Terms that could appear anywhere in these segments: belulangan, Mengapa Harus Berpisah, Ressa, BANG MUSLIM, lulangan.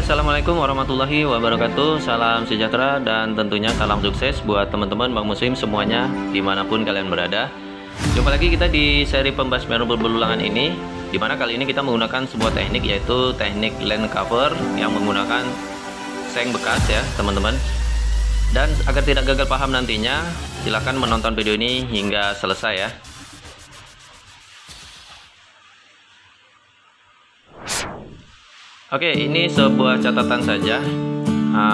Assalamualaikum warahmatullahi wabarakatuh. Salam sejahtera dan tentunya salam sukses buat teman-teman Bang Muslim semuanya dimanapun kalian berada. Jumpa lagi kita di seri pembasmian rumput belulangan ini, dimana kali ini kita menggunakan sebuah teknik, yaitu teknik land cover yang menggunakan seng bekas ya teman-teman. Dan agar tidak gagal paham nantinya, silahkan menonton video ini hingga selesai ya. Oke, ini sebuah catatan saja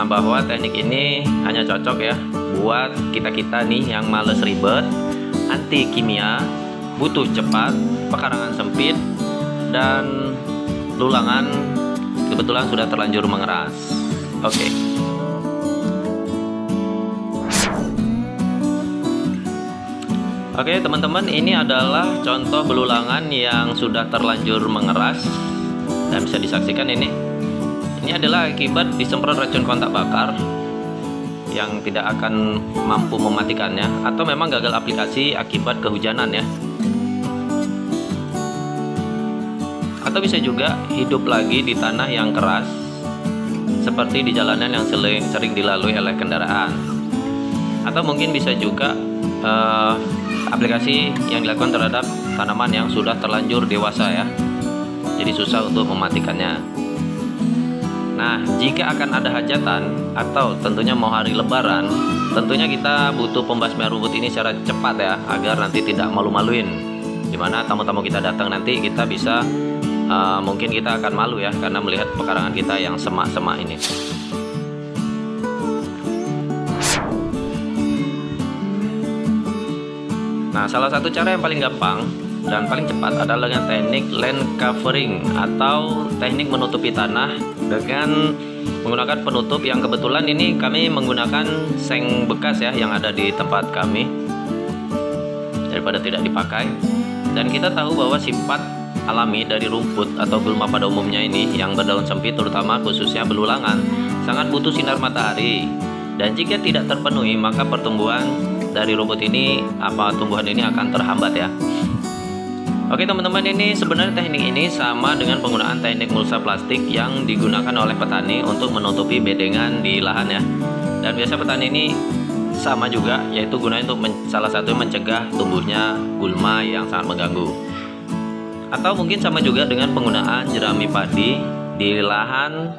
bahwa teknik ini hanya cocok ya buat kita-kita nih yang males ribet, anti kimia, butuh cepat, pekarangan sempit, dan lulangan kebetulan sudah terlanjur mengeras. Oke. Oke teman-teman, ini adalah contoh belulangan yang sudah terlanjur mengeras. Dan bisa disaksikan ini adalah akibat disemprot racun kontak bakar yang tidak akan mampu mematikannya, atau memang gagal aplikasi akibat kehujanan ya, atau bisa juga hidup lagi di tanah yang keras seperti di jalanan yang sering dilalui oleh kendaraan, atau mungkin bisa juga aplikasi yang dilakukan terhadap tanaman yang sudah terlanjur dewasa ya, jadi susah untuk mematikannya. Nah, jika akan ada hajatan atau tentunya mau hari lebaran, tentunya kita butuh pembasmian rumput ini secara cepat ya, agar nanti tidak malu-maluin, dimana tamu-tamu kita datang nanti kita bisa mungkin kita akan malu ya karena melihat pekarangan kita yang semak-semak ini. Nah, salah satu cara yang paling gampang dan paling cepat adalah dengan teknik land covering atau teknik menutupi tanah dengan menggunakan penutup yang kebetulan ini kami menggunakan seng bekas ya yang ada di tempat kami daripada tidak dipakai. Dan kita tahu bahwa sifat alami dari rumput atau gulma pada umumnya ini yang berdaun sempit, terutama khususnya belulangan, sangat butuh sinar matahari, dan jika tidak terpenuhi maka pertumbuhan dari rumput ini tumbuhan ini akan terhambat ya. Oke teman-teman, ini sebenarnya teknik ini sama dengan penggunaan teknik mulsa plastik yang digunakan oleh petani untuk menutupi bedengan di lahan ya. Dan biasa petani ini sama juga, yaitu gunanya untuk salah satu mencegah tumbuhnya gulma yang sangat mengganggu. Atau mungkin sama juga dengan penggunaan jerami padi di lahan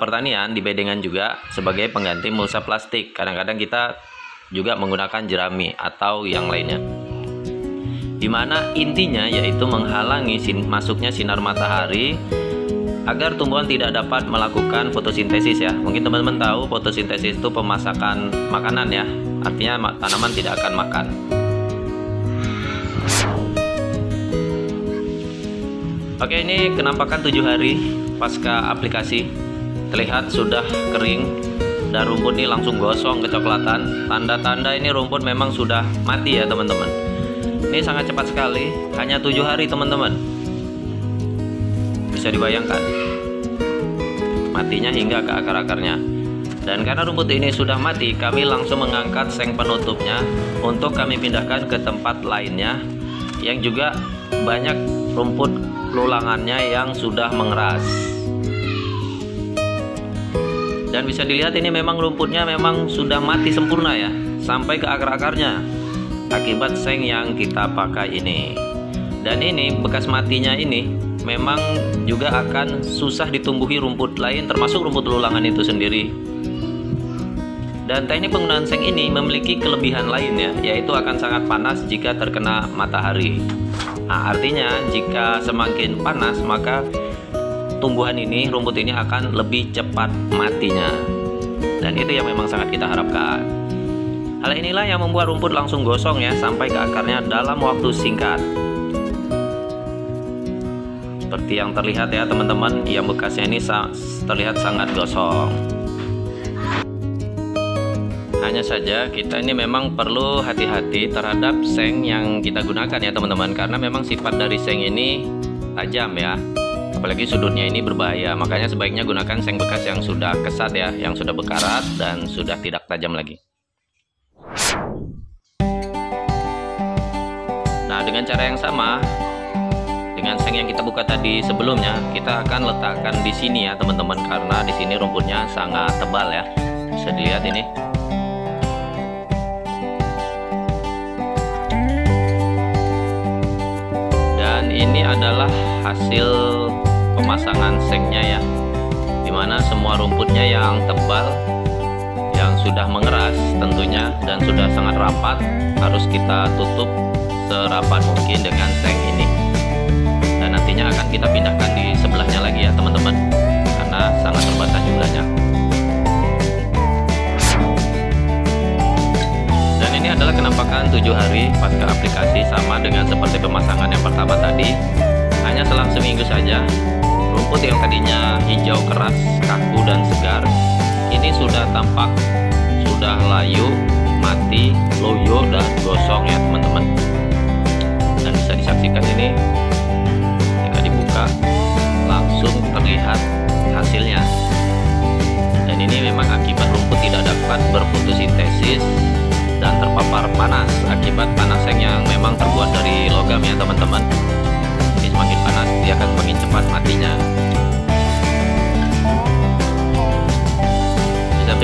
pertanian di bedengan juga sebagai pengganti mulsa plastik. Kadang-kadang kita juga menggunakan jerami atau yang lainnya, dimana intinya yaitu menghalangi masuknya sinar matahari agar tumbuhan tidak dapat melakukan fotosintesis ya. Mungkin teman-teman tahu fotosintesis itu pemasakan makanan ya, artinya tanaman tidak akan makan. Oke, ini kenampakan 7 hari pasca aplikasi, terlihat sudah kering dan rumput ini langsung gosong kecoklatan. Tanda-tanda ini rumput memang sudah mati ya teman-teman. Ini sangat cepat sekali, hanya 7 hari teman-teman. Bisa dibayangkan matinya hingga ke akar-akarnya. Dan karena rumput ini sudah mati, kami langsung mengangkat seng penutupnya untuk kami pindahkan ke tempat lainnya yang juga banyak rumput lulangannya yang sudah mengeras. Dan bisa dilihat ini memang rumputnya memang sudah mati sempurna ya, sampai ke akar-akarnya akibat seng yang kita pakai ini. Dan ini bekas matinya ini memang juga akan susah ditumbuhi rumput lain, termasuk rumput lulangan itu sendiri. Dan teknik penggunaan seng ini memiliki kelebihan lainnya, yaitu akan sangat panas jika terkena matahari. Nah, artinya jika semakin panas maka tumbuhan ini, rumput ini akan lebih cepat matinya, dan itu yang memang sangat kita harapkan. Hal inilah yang membuat rumput langsung gosong ya, sampai ke akarnya dalam waktu singkat. Seperti yang terlihat ya teman-teman, yang bekasnya ini terlihat sangat gosong. Hanya saja kita ini memang perlu hati-hati terhadap seng yang kita gunakan ya teman-teman, karena memang sifat dari seng ini tajam ya, apalagi sudutnya ini berbahaya. Makanya sebaiknya gunakan seng bekas yang sudah kesat ya, yang sudah berkarat dan sudah tidak tajam lagi. Nah, dengan cara yang sama, dengan seng yang kita buka tadi sebelumnya, kita akan letakkan di sini ya teman-teman, karena di sini rumputnya sangat tebal ya, bisa dilihat ini. Dan ini adalah hasil pemasangan sengnya ya, dimana semua rumputnya yang tebal, yang sudah mengeras tentunya dan sudah sangat rapat, harus kita tutup serapat mungkin dengan seng ini. Dan nantinya akan kita pindahkan di sebelahnya lagi ya teman-teman, karena sangat terbatas jumlahnya. Dan ini adalah penampakan 7 hari pasca aplikasi, sama dengan seperti pemasangan yang pertama tadi. Hanya selang seminggu saja, rumput yang tadinya hijau keras, kaku dan segar ini sudah tampak sudah layu, mati, loyo dan gosong ya teman-teman. Dan bisa disaksikan ini, jika dibuka langsung terlihat hasilnya. Dan ini memang akibat rumput tidak dapat berfotosintesis dan terpapar panas akibat panas seng yang memang terbuat dari logam ya teman-teman. Jadi semakin panas dia akan semakin cepat matinya.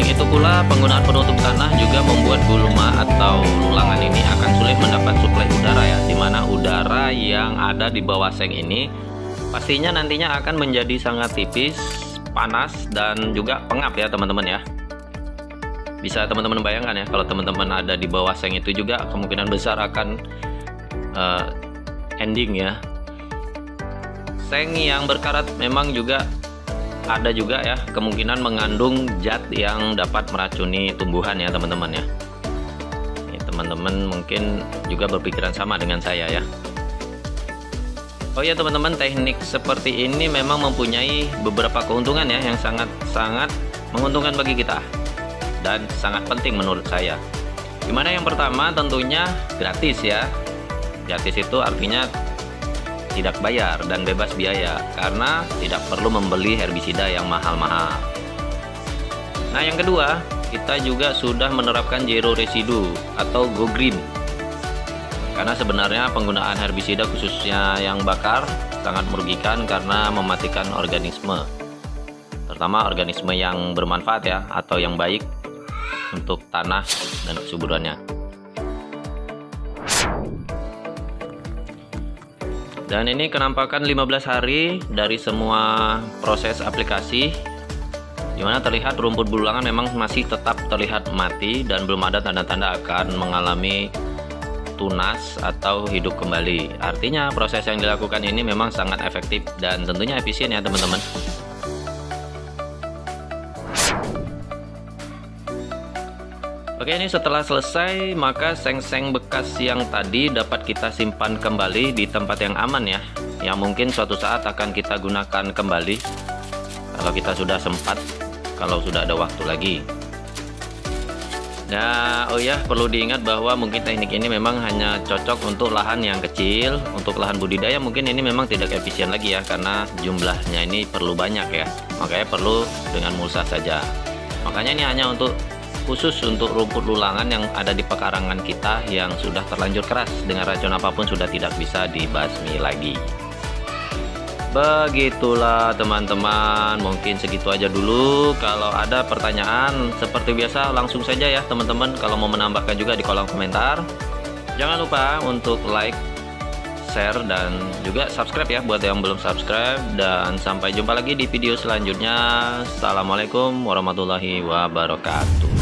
Itu pula penggunaan penutup tanah juga membuat gulma atau lulangan ini akan sulit mendapat suplai udara ya, dimana udara yang ada di bawah seng ini pastinya nantinya akan menjadi sangat tipis, panas dan juga pengap ya teman-teman ya. Bisa teman-teman bayangkan ya, kalau teman-teman ada di bawah seng itu juga kemungkinan besar akan ending ya. Seng yang berkarat memang juga ada juga ya kemungkinan mengandung zat yang dapat meracuni tumbuhan ya teman-teman ya. Teman-teman mungkin juga berpikiran sama dengan saya ya. Oh ya teman-teman, teknik seperti ini memang mempunyai beberapa keuntungan ya, yang sangat-sangat menguntungkan bagi kita dan sangat penting menurut saya. Dimana yang pertama tentunya gratis ya. Gratis itu artinya tidak bayar dan bebas biaya, karena tidak perlu membeli herbisida yang mahal-mahal. Nah yang kedua, kita juga sudah menerapkan zero residu atau go green, karena sebenarnya penggunaan herbisida khususnya yang bakar sangat merugikan karena mematikan organisme, terutama organisme yang bermanfaat ya, atau yang baik untuk tanah dan kesuburannya. Dan ini kenampakan 15 hari dari semua proses aplikasi, dimana terlihat rumput belulangan memang masih tetap terlihat mati dan belum ada tanda-tanda akan mengalami tunas atau hidup kembali. Artinya proses yang dilakukan ini memang sangat efektif dan tentunya efisien ya teman-teman. Oke, ini setelah selesai maka seng-seng bekas yang tadi dapat kita simpan kembali di tempat yang aman ya, yang mungkin suatu saat akan kita gunakan kembali kalau kita sudah sempat, kalau sudah ada waktu lagi. Nah, oh ya perlu diingat bahwa mungkin teknik ini memang hanya cocok untuk lahan yang kecil. Untuk lahan budidaya mungkin ini memang tidak efisien lagi ya, karena jumlahnya ini perlu banyak ya, makanya perlu dengan mulsa saja. Makanya ini hanya untuk khusus untuk rumput lulangan yang ada di pekarangan kita yang sudah terlanjur keras, dengan racun apapun sudah tidak bisa dibasmi lagi. Begitulah teman-teman, mungkin segitu aja dulu. Kalau ada pertanyaan seperti biasa langsung saja ya teman-teman, kalau mau menambahkan juga di kolom komentar. Jangan lupa untuk like, share dan juga subscribe ya buat yang belum subscribe. Dan sampai jumpa lagi di video selanjutnya. Assalamualaikum warahmatullahi wabarakatuh.